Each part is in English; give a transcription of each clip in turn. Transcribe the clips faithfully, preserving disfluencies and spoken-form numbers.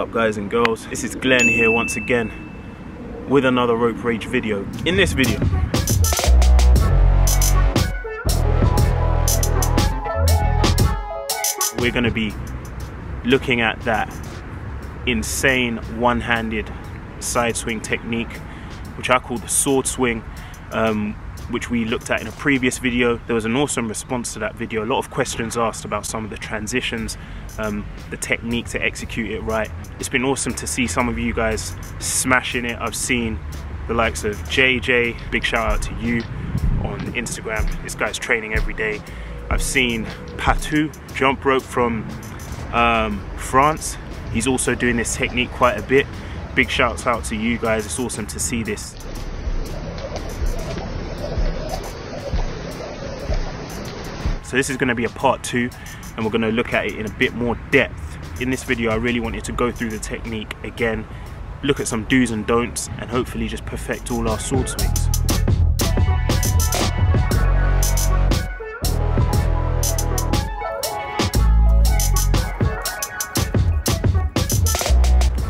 up, guys and girls? This is Glenn here once again with another Rope Rage video. In this video, we're going to be looking at that insane one-handed side swing technique, which I call the sword swing, um, which we looked at in a previous video. There was an awesome response to that video. A lot of questions asked about some of the transitions, um, the technique to execute it right. It's been awesome to see some of you guys smashing it. I've seen the likes of J J, big shout out to you on Instagram. This guy's training every day. I've seen Patou, jump rope from um, France. He's also doing this technique quite a bit. Big shouts out to you guys. It's awesome to see this. So this is going to be a part two, and we're going to look at it in a bit more depth. In this video, I really wanted to go through the technique again, look at some do's and don'ts, and hopefully just perfect all our sword swings.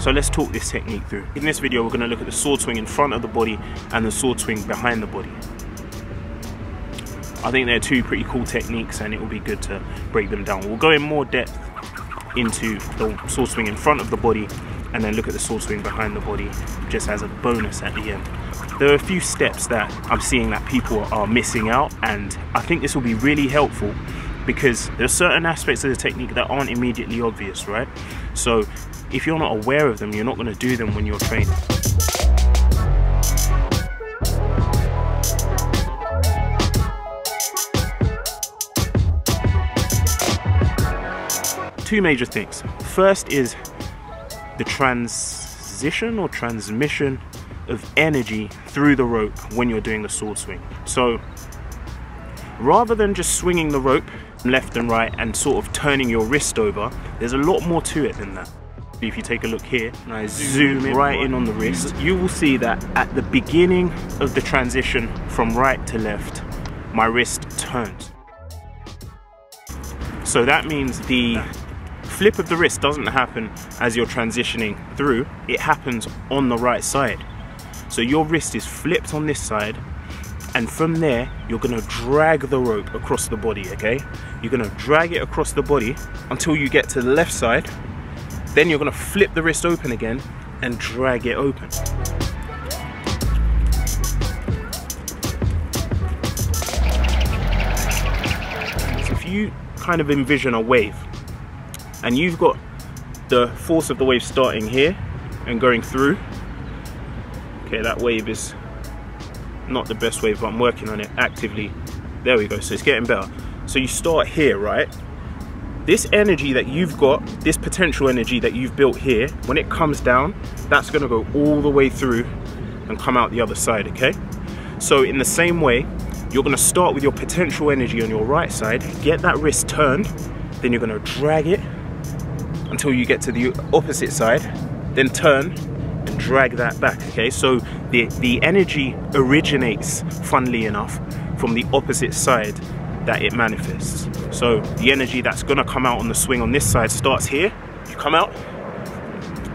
So let's talk this technique through. In this video, we're going to look at the sword swing in front of the body and the sword swing behind the body. I think they're two pretty cool techniques, and it will be good to break them down. We'll go in more depth into the sword swing in front of the body and then look at the sword swing behind the body just as a bonus at the end. There are a few steps that I'm seeing that people are missing out, and I think this will be really helpful because there are certain aspects of the technique that aren't immediately obvious, right? So if you're not aware of them, you're not going to do them when you're training. Two major things. First is the transition or transmission of energy through the rope when you're doing the sword swing. So rather than just swinging the rope left and right and sort of turning your wrist over, there's a lot more to it than that. If you take a look here and I zoom, zoom right in on the wrist, you will see that at the beginning of the transition from right to left, my wrist turns. So that means the flip of the wrist doesn't happen as you're transitioning through, it happens on the right side. So your wrist is flipped on this side, and from there you're going to drag the rope across the body, okay? You're going to drag it across the body until you get to the left side, then you're going to flip the wrist open again and drag it open. So if you kind of envision a wave, and you've got the force of the wave starting here and going through. Okay, that wave is not the best wave, but I'm working on it actively. There we go, so it's getting better. So you start here, right? This energy that you've got, this potential energy that you've built here, when it comes down, that's gonna go all the way through and come out the other side, okay? So in the same way, you're gonna start with your potential energy on your right side, get that wrist turned, then you're gonna drag it until you get to the opposite side, then turn and drag that back, okay? So the, the energy originates, funnily enough, from the opposite side that it manifests. So the energy that's gonna come out on the swing on this side starts here, you come out,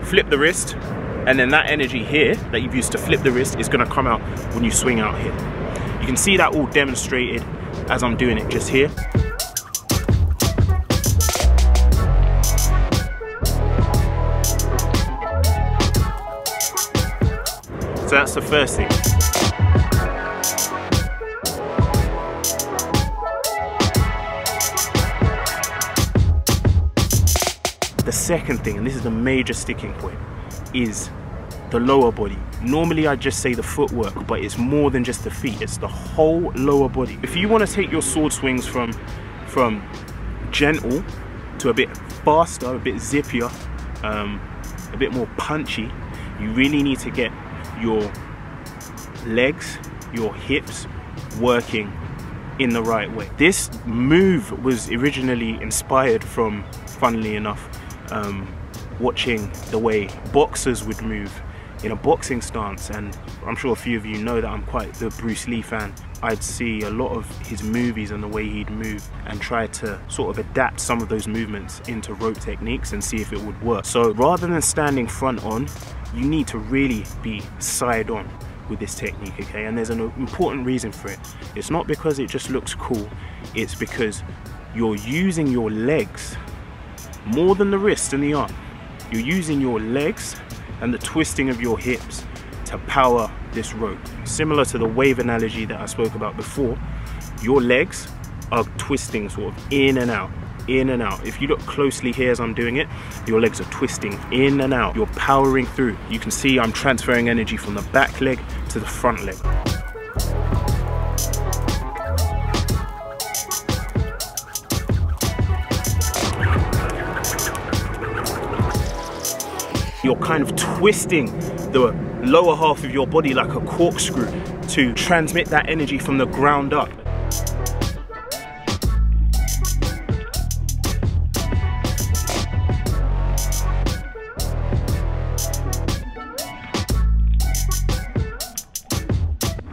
flip the wrist, and then that energy here that you've used to flip the wrist is gonna come out when you swing out here. You can see that all demonstrated as I'm doing it just here. So that's the first thing. The second thing, and this is the major sticking point, is the lower body. Normally I just say the footwork, but it's more than just the feet, it's the whole lower body. If you want to take your sword swings from, from gentle to a bit faster, a bit zippier, um, a bit more punchy, you really need to get your legs, your hips working in the right way. This move was originally inspired from, funnily enough, um, watching the way boxers would move in a boxing stance, and I'm sure a few of you know that I'm quite the Bruce Lee fan. I'd see a lot of his movies and the way he'd move and try to sort of adapt some of those movements into rope techniques and see if it would work. So rather than standing front on, you need to really be side on with this technique, okay? And there's an important reason for it. It's not because it just looks cool, it's because you're using your legs more than the wrist and the arm. You're using your legs and the twisting of your hips to power this rope. Similar to the wave analogy that I spoke about before, your legs are twisting sort of in and out, in and out. If you look closely here as I'm doing it, your legs are twisting in and out. You're powering through. You can see I'm transferring energy from the back leg to the front leg. You're kind of twisting the lower half of your body like a corkscrew to transmit that energy from the ground up.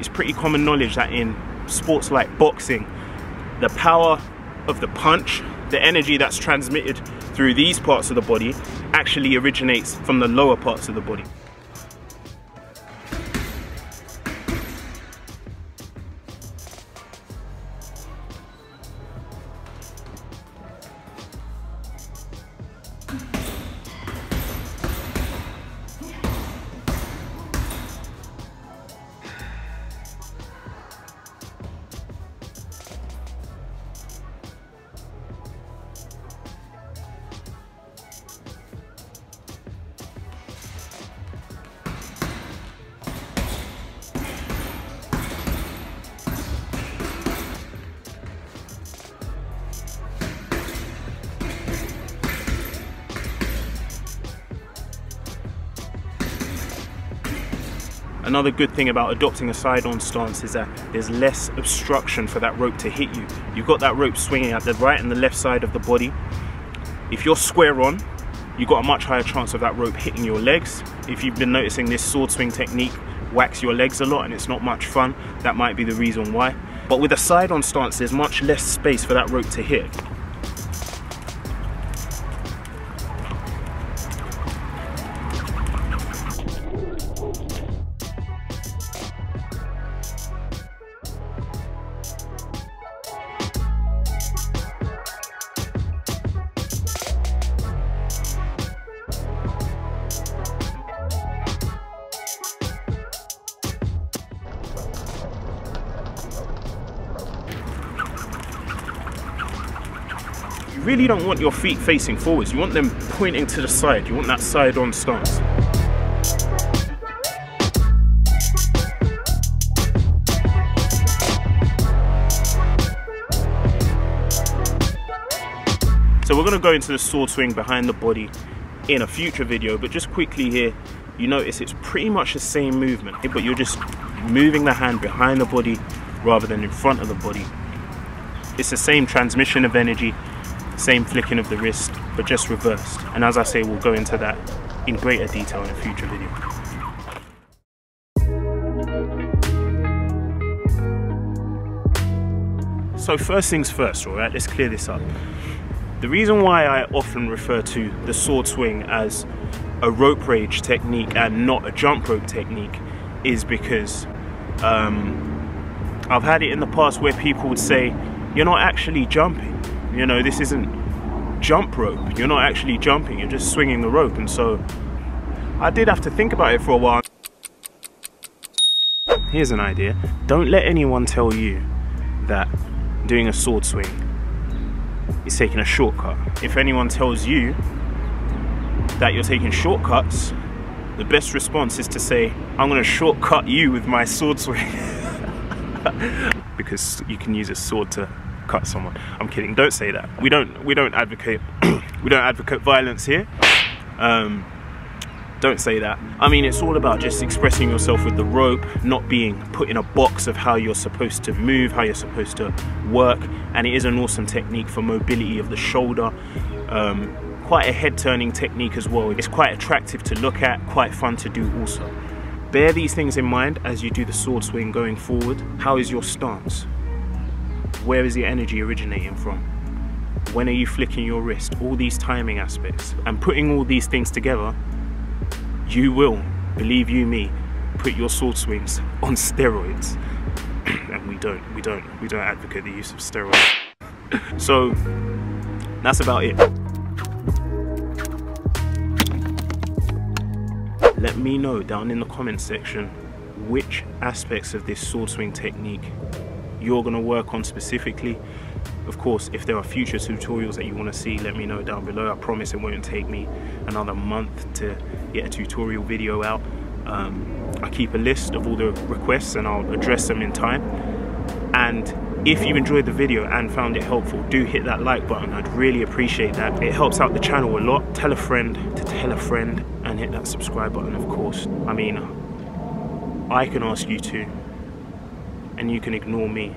It's pretty common knowledge that in sports like boxing, the power of the punch, the energy that's transmitted through these parts of the body actually originates from the lower parts of the body. Another good thing about adopting a side-on stance is that there's less obstruction for that rope to hit you. You've got that rope swinging at the right and the left side of the body. If you're square on, you've got a much higher chance of that rope hitting your legs. If you've been noticing this sword swing technique whacks your legs a lot and it's not much fun, that might be the reason why. But with a side-on stance, there's much less space for that rope to hit. You really don't want your feet facing forwards, you want them pointing to the side, you want that side-on stance. So we're going to go into the sword swing behind the body in a future video, but just quickly here, you notice it's pretty much the same movement, but you're just moving the hand behind the body rather than in front of the body. It's the same transmission of energy, same flicking of the wrist, but just reversed. And as I say, we'll go into that in greater detail in a future video. So first things first, all right, let's clear this up. The reason why I often refer to the sword swing as a rope rage technique and not a jump rope technique is because um, I've had it in the past where people would say, you're not actually jumping. You know, this isn't jump rope. You're not actually jumping, you're just swinging the rope. And so I did have to think about it for a while. Here's an idea. Don't let anyone tell you that doing a sword swing is taking a shortcut. If anyone tells you that you're taking shortcuts, the best response is to say, I'm gonna shortcut you with my sword swing. Because you can use a sword to cut someone. I'm kidding, don't say that. We don't we don't advocate we don't advocate violence here. Um, don't say that. I mean, it's all about just expressing yourself with the rope, not being put in a box of how you're supposed to move, how you're supposed to work, and it is an awesome technique for mobility of the shoulder. Um, quite a head-turning technique as well. It's quite attractive to look at, quite fun to do also. Bear these things in mind as you do the sword swing going forward. How is your stance? Where is the energy originating from? When are you flicking your wrist? All these timing aspects. And putting all these things together, you will, believe you me, put your sword swings on steroids. And we don't, we don't, we don't advocate the use of steroids. So, that's about it. Let me know down in the comments section which aspects of this sword swing technique you're gonna work on specifically. Of course, if there are future tutorials that you wanna see, let me know down below. I promise it won't take me another month to get a tutorial video out. Um, I keep a list of all the requests and I'll address them in time. And if you enjoyed the video and found it helpful, do hit that like button. I'd really appreciate that. It helps out the channel a lot. Tell a friend to tell a friend and hit that subscribe button, of course. I mean, I can ask you to, and you can ignore me,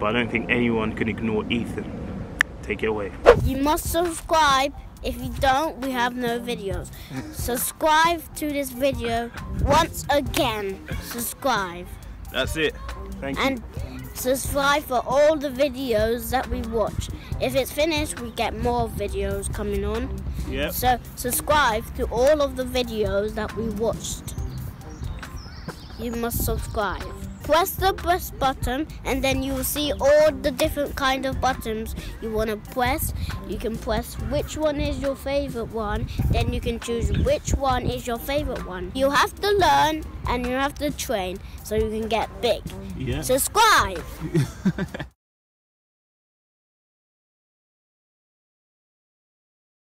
but I don't think anyone can ignore Ethan. Take it away. You must subscribe. If you don't, we have no videos. Subscribe to this video once again. Subscribe. That's it. Thank you. And subscribe for all the videos that we watch. If it's finished, we get more videos coming on. Yep. So subscribe to all of the videos that we watched. You must subscribe. Press the press button and then you will see all the different kind of buttons you want to press. You can press which one is your favorite one, then you can choose which one is your favorite one. You have to learn and you have to train so you can get big. Yeah. Subscribe!